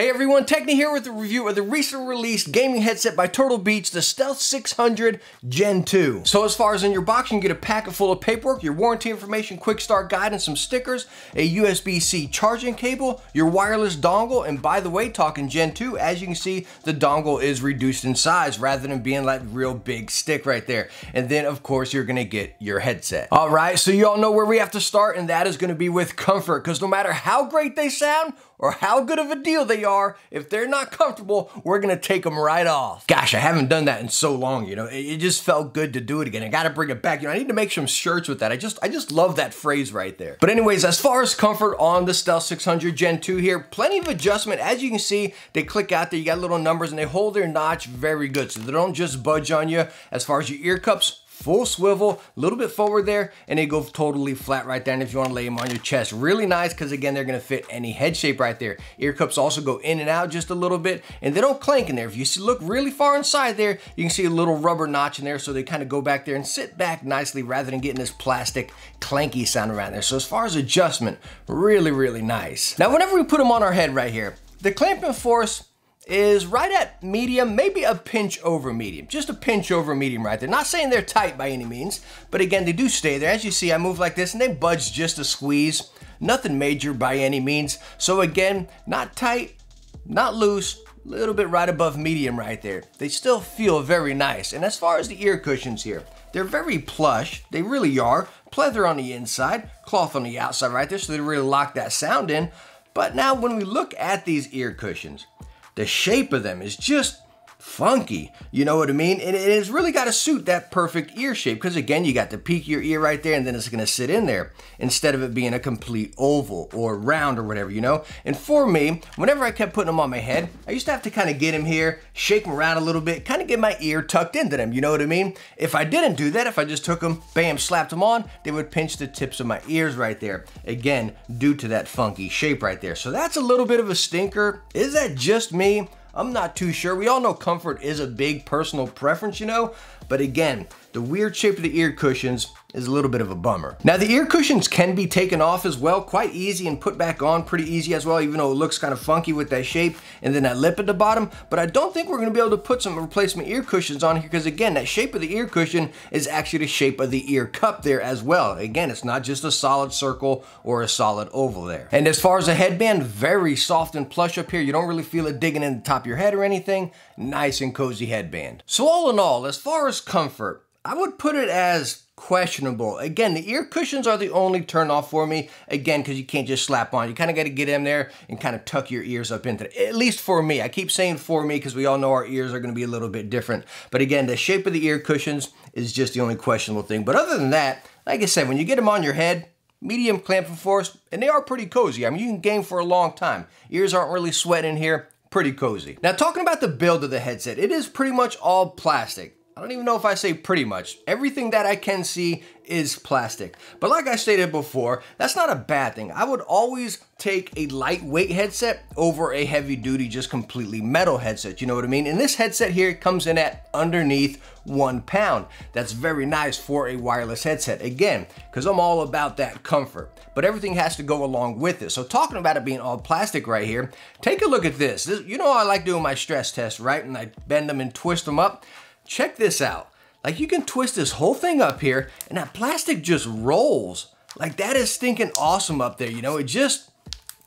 Hey everyone, Techni here with a review of the recent released gaming headset by Turtle Beach, the Stealth 600 Gen 2. So as far as in your box, you can get a packet full of paperwork, your warranty information, quick start guide, and some stickers, a USB-C charging cable, your wireless dongle, and by the way, talking Gen 2, as you can see, the dongle is reduced in size rather than being like real big stick right there. And then of course, you're gonna get your headset. All right, so you all know where we have to start, and that is gonna be with comfort, because no matter how great they sound, or how good of a deal they are, if they're not comfortable, we're gonna take them right off. Gosh, I haven't done that in so long, you know? It just felt good to do it again. I gotta bring it back. You know, I need to make some shirts with that. I just love that phrase right there. But anyways, as far as comfort on the Stealth 600 Gen 2 here, plenty of adjustment. As you can see, they click out there, you got little numbers, and they hold their notch very good, so they don't just budge on you. As far as your ear cups, full swivel, a little bit forward there, and they go totally flat right there. And if you wanna lay them on your chest, really nice, because again, they're gonna fit any head shape right there. Ear cups also go in and out just a little bit, and they don't clank in there. If you look really far inside there, you can see a little rubber notch in there, so they kind of go back there and sit back nicely rather than getting this plastic clanky sound around there. So as far as adjustment, really, really nice. Now, whenever we put them on our head right here, the clamping force is right at medium, maybe a pinch over medium, just a pinch over medium right there. Not saying they're tight by any means, but again, they do stay there. As you see, I move like this and they budge just a squeeze, nothing major by any means. So again, not tight, not loose, a little bit right above medium right there. They still feel very nice. And as far as the ear cushions here, they're very plush, they really are. Pleather on the inside, cloth on the outside right there, so they really lock that sound in. But now when we look at these ear cushions, the shape of them is just funky, you know what I mean? And it has really got to suit that perfect ear shape, because again, you got the peak of your ear right there, and then it's going to sit in there instead of it being a complete oval or round or whatever, you know? And for me, whenever I kept putting them on my head, I used to have to kind of get them here, shake them around a little bit, kind of get my ear tucked into them, you know what I mean? If I didn't do that, if I just took them, bam, slapped them on, they would pinch the tips of my ears right there, again, due to that funky shape right there. So that's a little bit of a stinker. Is that just me? I'm not too sure. We all know comfort is a big personal preference, you know, but again, the weird shape of the ear cushions is a little bit of a bummer. Now, the ear cushions can be taken off as well, quite easy, and put back on pretty easy as well, even though it looks kind of funky with that shape and then that lip at the bottom. But I don't think we're gonna be able to put some replacement ear cushions on here, because again, that shape of the ear cushion is actually the shape of the ear cup there as well. Again, it's not just a solid circle or a solid oval there. And as far as the headband, very soft and plush up here. You don't really feel it digging in the top of your head or anything. Nice and cozy headband. So all in all, as far as comfort, I would put it as questionable. Again, the ear cushions are the only turn off for me, again, because you can't just slap on. You kind of got to get in there and kind of tuck your ears up into it, at least for me. I keep saying for me because we all know our ears are going to be a little bit different. But again, the shape of the ear cushions is just the only questionable thing. But other than that, like I said, when you get them on your head, medium clamping force, and they are pretty cozy. I mean, you can game for a long time. Ears aren't really sweating here. Pretty cozy. Now, talking about the build of the headset, it is pretty much all plastic. I don't even know if I say pretty much. Everything that I can see is plastic. But like I stated before, that's not a bad thing. I would always take a lightweight headset over a heavy duty, just completely metal headset, you know what I mean? And this headset here comes in at underneath 1 pound. That's very nice for a wireless headset, again, because I'm all about that comfort, but everything has to go along with it. So talking about it being all plastic right here, take a look at this. You know I like doing my stress tests, right? And I bend them and twist them up. Check this out. Like, you can twist this whole thing up here and that plastic just rolls. Like, that is stinking awesome up there, you know? It just,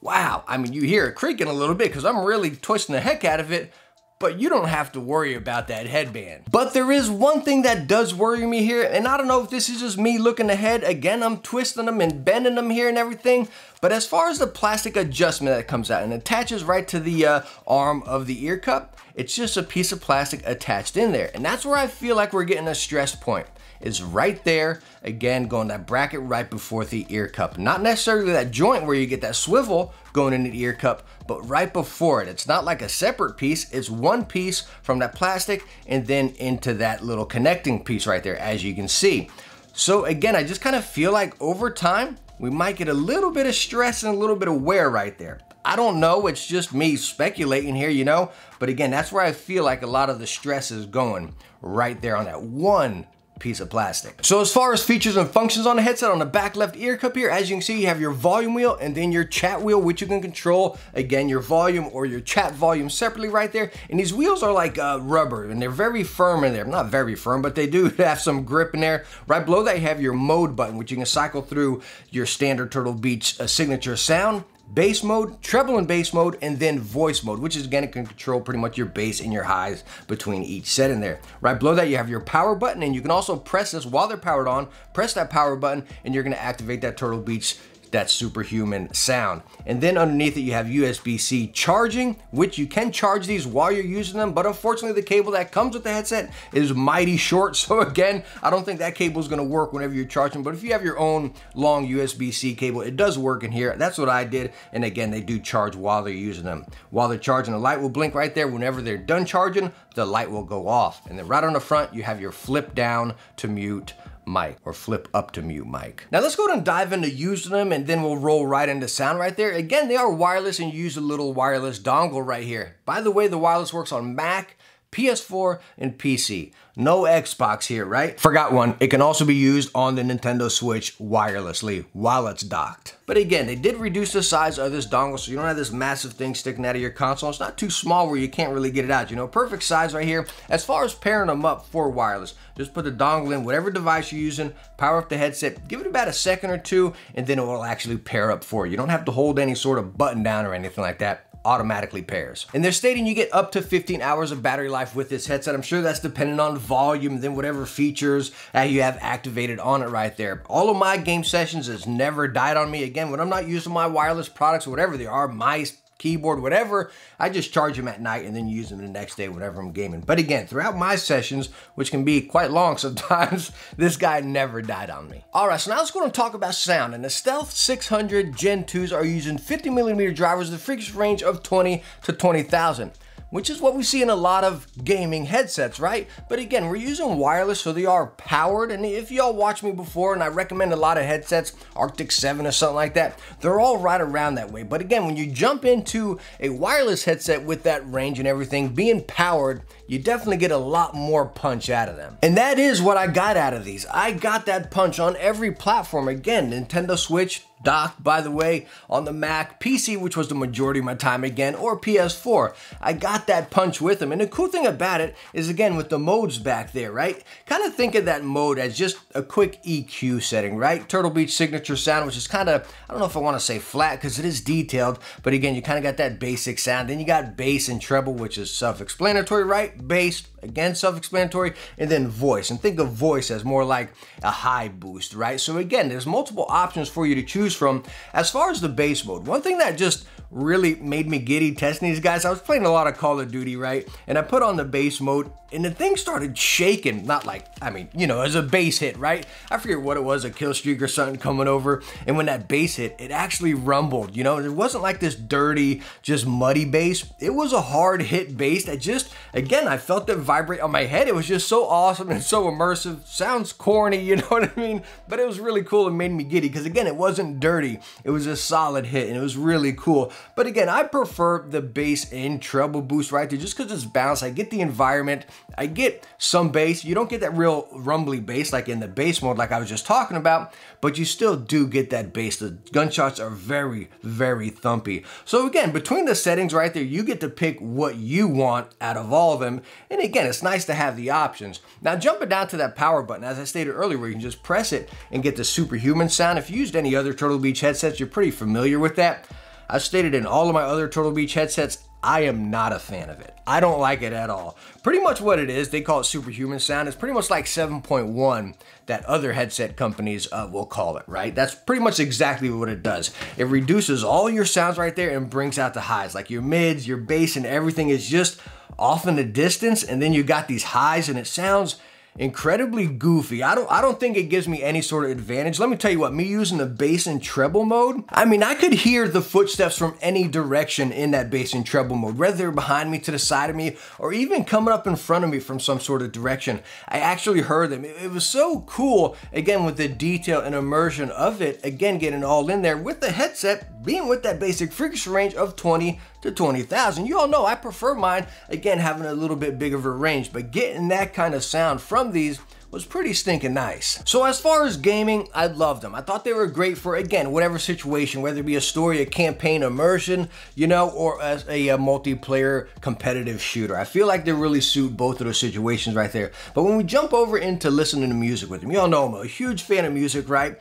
wow. I mean, you hear it creaking a little bit because I'm really twisting the heck out of it, but you don't have to worry about that headband. But there is one thing that does worry me here, and I don't know if this is just me looking ahead. Again, I'm twisting them and bending them here and everything, but as far as the plastic adjustment that comes out and attaches right to the arm of the ear cup, it's just a piece of plastic attached in there. And that's where I feel like we're getting a stress point, is right there, again, going that bracket right before the ear cup. Not necessarily that joint where you get that swivel going into the ear cup, but right before it. It's not like a separate piece, it's one piece from that plastic and then into that little connecting piece right there, as you can see. So again, I just kind of feel like over time, we might get a little bit of stress and a little bit of wear right there. I don't know, it's just me speculating here, you know? But again, that's where I feel like a lot of the stress is going, right there on that one piece of plastic. So as far as features and functions on the headset, on the back left ear cup here, as you can see, you have your volume wheel and then your chat wheel, which you can control, again, your volume or your chat volume separately right there. And these wheels are like rubber and they're very firm in there. Not very firm, but they do have some grip in there. Right below that, you have your mode button, which you can cycle through your standard Turtle Beach signature sound, bass mode, treble and bass mode, and then voice mode, which is again, it can control pretty much your bass and your highs between each set in there. Right below that, you have your power button, and you can also press this while they're powered on, press that power button, and you're gonna activate that Turtle Beach, that superhuman sound. And then underneath it, you have USB-C charging, which you can charge these while you're using them, but unfortunately the cable that comes with the headset is mighty short. So again, I don't think that cable is gonna work whenever you're charging, but if you have your own long USB-C cable, it does work in here. That's what I did. And again, they do charge while they're using them. While they're charging, the light will blink right there. Whenever they're done charging, the light will go off. And then right on the front, you have your flip down to mute mic or flip up to mute mic. Now let's go ahead and dive into using them, and then we'll roll right into sound right there. Again, they are wireless, and you use a little wireless dongle right here. By the way, the wireless works on Mac, PS4, and PC. No Xbox here, right? Forgot one. It can also be used on the Nintendo Switch wirelessly while it's docked. But again, they did reduce the size of this dongle, so you don't have this massive thing sticking out of your console. It's not too small where you can't really get it out, you know, perfect size right here. As far as pairing them up for wireless, just put the dongle in whatever device you're using, power up the headset, give it about a second or two, and then it will actually pair up for you. You don't have to hold any sort of button down or anything like that. Automatically pairs. And they're stating you get up to 15 hours of battery life with this headset. I'm sure that's dependent on volume, then whatever features you have activated on it right there. All of my game sessions has never died on me. Again, when I'm not using my wireless products, whatever they are, mice, keyboard, whatever, I just charge them at night and then use them the next day whenever I'm gaming. But again, throughout my sessions, which can be quite long sometimes, this guy never died on me. All right, so now let's go and talk about sound. And the Stealth 600 Gen 2s are using 50mm drivers with a frequency range of 20 to 20,000. Which is what we see in a lot of gaming headsets, right? But again, we're using wireless, so they are powered. And if y'all watched me before, and I recommend a lot of headsets, Arctic 7 or something like that, they're all right around that way. But again, when you jump into a wireless headset with that range and everything being powered, you definitely get a lot more punch out of them. And that is what I got out of these. I got that punch on every platform. Again, Nintendo Switch, docked, by the way, on the Mac, PC, which was the majority of my time again, or PS4. I got that punch with them. And the cool thing about it is, again, with the modes back there, right? Kind of think of that mode as just a quick EQ setting, right? Turtle Beach signature sound, which is kind of, I don't know if I want to say flat because it is detailed, but again, you kind of got that basic sound. Then you got bass and treble, which is self-explanatory, right? Bass, again, self-explanatory, and then voice. And think of voice as more like a high boost, right? So again, there's multiple options for you to choose from. As far as the bass mode, one thing that just really made me giddy testing these guys, I was playing a lot of Call of Duty, right? And I put on the bass mode and the thing started shaking. Not like, I mean, you know, as a bass hit, right? I forget what it was, a kill streak or something coming over. And when that bass hit, it actually rumbled, you know? It wasn't like this dirty, just muddy bass. It was a hard hit bass that just, again, I felt it vibrate on my head. It was just so awesome and so immersive. Sounds corny, you know what I mean? But it was really cool and made me giddy because again, it wasn't dirty. It was a solid hit and it was really cool. But again, I prefer the bass and treble boost right there just because it's balanced. I get the environment, I get some bass. You don't get that real rumbly bass like in the bass mode like I was just talking about, but you still do get that bass. The gunshots are very, very thumpy. So again, between the settings right there, you get to pick what you want out of all of them. And again, it's nice to have the options. Now jumping down to that power button, as I stated earlier, where you can just press it and get the superhuman sound. If you used any other Turtle Beach headsets, you're pretty familiar with that. I've stated in all of my other Turtle Beach headsets, I am not a fan of it. I don't like it at all. Pretty much what it is, they call it superhuman sound. It's pretty much like 7.1 that other headset companies will call it, right? That's pretty much exactly what it does. It reduces all your sounds right there and brings out the highs, like your mids, your bass, and everything is just off in the distance. And then you got these highs and it sounds incredibly goofy. I don't think it gives me any sort of advantage. Let me tell you what, me using the bass and treble mode, I mean, I could hear the footsteps from any direction in that bass and treble mode, whether they're behind me, to the side of me, or even coming up in front of me from some sort of direction. I actually heard them. It was so cool, again, with the detail and immersion of it, again, getting all in there with the headset, being with that basic frequency range of 20 to 20,000. You all know I prefer mine, again, having a little bit bigger of a range, but getting that kind of sound from these was pretty stinking nice. So as far as gaming, I loved them. I thought they were great for, again, whatever situation, whether it be a story, a campaign, immersion, you know, or as a multiplayer competitive shooter. I feel like they really suit both of those situations right there. But when we jump over into listening to music with them, y'all know I'm a huge fan of music, right?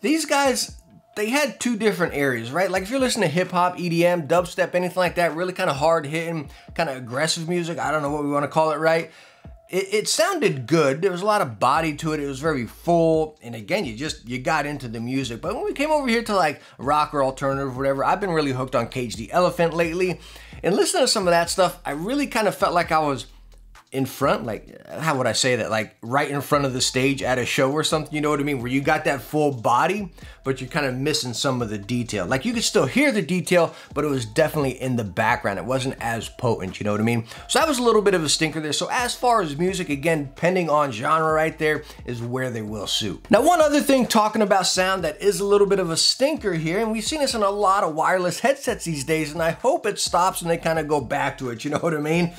These guys, they had two different areas, right? Like if you're listening to hip hop, EDM, dubstep, anything like that, really kind of hard hitting, kind of aggressive music, I don't know what we want to call it, right? It sounded good. There was a lot of body to it. It was very full. And again, you got into the music. But when we came over here to like rock or alternative, whatever, I've been really hooked on Cage the Elephant lately. And listening to some of that stuff, I really kind of felt like I was in front, like, how would I say that? Like right in front of the stage at a show or something, you know what I mean? Where you got that full body, but you're kind of missing some of the detail. Like you could still hear the detail, but it was definitely in the background. It wasn't as potent, you know what I mean? So that was a little bit of a stinker there. So as far as music, again, depending on genre right there is where they will suit. Now, one other thing talking about sound that is a little bit of a stinker here, and we've seen this in a lot of wireless headsets these days, and I hope it stops and they kind of go back to it, you know what I mean?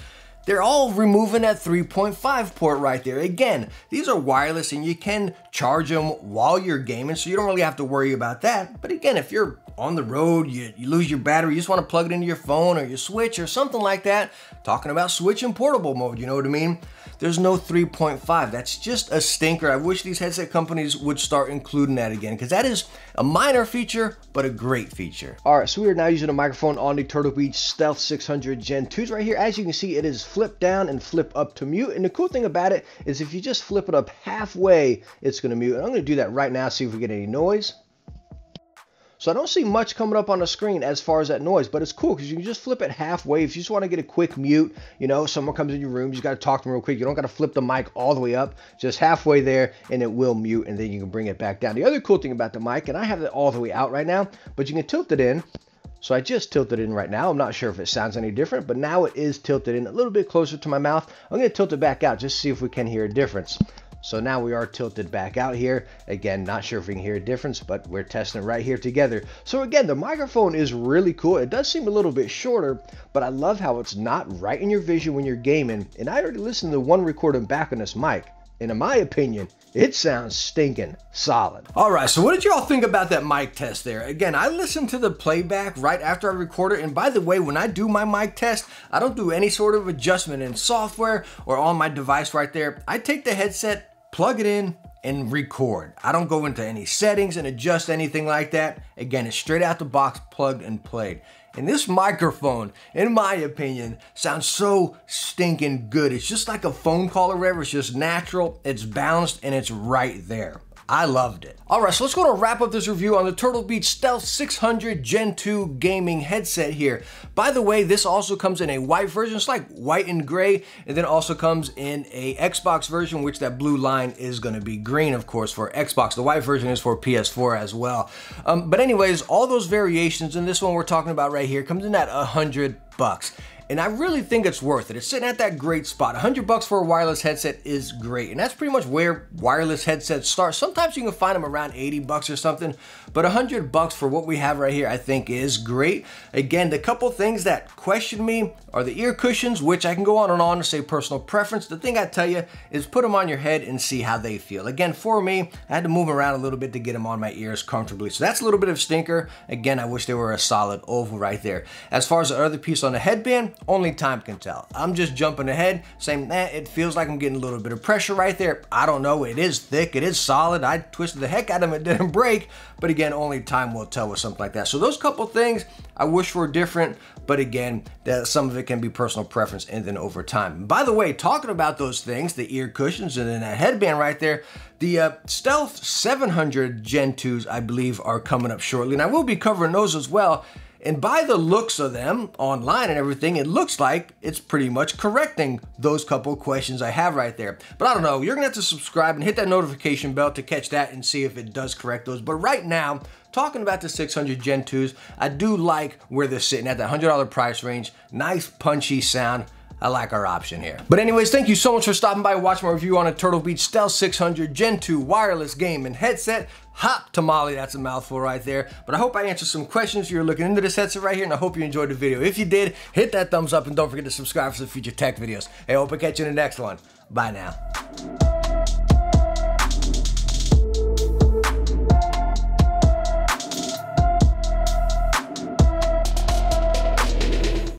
They're all removing that 3.5 port right there. Again, these are wireless and you can charge them while you're gaming, so you don't really have to worry about that. But again, if you're on the road, you lose your battery, you just want to plug it into your phone or your Switch or something like that. Talking about Switch and portable mode, you know what I mean? There's no 3.5. That's just a stinker. I wish these headset companies would start including that again, because that is a minor feature, but a great feature. All right, so we are now using a microphone on the Turtle Beach Stealth 600 Gen 2s right here. As you can see, it is flip down and flip up to mute. And the cool thing about it is if you just flip it up halfway, it's going to mute. And I'm going to do that right now, see if we get any noise. So I don't see much coming up on the screen as far as that noise, but it's cool because you can just flip it halfway. If you just want to get a quick mute, you know, someone comes in your room, you just got to talk to them real quick. You don't got to flip the mic all the way up, just halfway there, and it will mute, and then you can bring it back down. The other cool thing about the mic, and I have it all the way out right now, but you can tilt it in. So I just tilted it in right now. I'm not sure if it sounds any different, but now it is tilted in a little bit closer to my mouth. I'm going to tilt it back out just to see if we can hear a difference. So now we are tilted back out here. Again, not sure if we can hear a difference, but we're testing it right here together. So again, the microphone is really cool. It does seem a little bit shorter, but I love how it's not right in your vision when you're gaming. And I already listened to one recording back on this mic. And in my opinion, it sounds stinking solid. All right, so what did y'all think about that mic test there? Again, I listened to the playback right after I recorded. And by the way, when I do my mic test, I don't do any sort of adjustment in software or on my device right there. I take the headset, plug it in, and record. I don't go into any settings and adjust anything like that. Again, it's straight out the box, plugged and played. And this microphone, in my opinion, sounds so stinking good. It's just like a phone call or whatever. It's just natural, it's balanced, and it's right there. I loved it. All right, so let's go to wrap up this review on the Turtle Beach Stealth 600 Gen 2 gaming headset here. By the way, this also comes in a white version. It's like white and gray, and then also comes in a Xbox version, which that blue line is gonna be green, of course, for Xbox. The white version is for PS4 as well. But anyways, all those variations, and this one we're talking about right here, comes in at $100. And I really think it's worth it. It's sitting at that great spot. $100 for a wireless headset is great. And that's pretty much where wireless headsets start. Sometimes you can find them around $80 or something, but $100 for what we have right here, I think is great. Again, the couple things that question me are the ear cushions, which I can go on and on to say personal preference. The thing I tell you is put them on your head and see how they feel. Again, for me, I had to move around a little bit to get them on my ears comfortably. So that's a little bit of stinker. Again, I wish they were a solid oval right there. As far as the other piece on the headband, only time can tell. I'm just jumping ahead saying that it feels like I'm getting a little bit of pressure right there. I don't know. It is thick. It is solid. I twisted the heck out of it. It didn't break. But again, only time will tell with something like that. So those couple things I wish were different. But again, that some of it can be personal preference and then over time. By the way, talking about those things, the ear cushions and then that headband right there, the Stealth 700 Gen 2s, I believe, are coming up shortly. And I will be covering those as well. And by the looks of them online and everything, it looks like it's pretty much correcting those couple questions I have right there. But I don't know, you're gonna have to subscribe and hit that notification bell to catch that and see if it does correct those. But right now, talking about the 600 Gen 2s, I do like where they're sitting at the $100 price range. Nice punchy sound. I like our option here. But anyways, thank you so much for stopping by and watching my review on a Turtle Beach Stealth 600 Gen 2 wireless game and headset. Hot tamale, that's a mouthful right there. But I hope I answered some questions if you're looking into this headset right here, and I hope you enjoyed the video. If you did, hit that thumbs up and don't forget to subscribe for some future tech videos. Hey, hope I catch you in the next one. Bye now.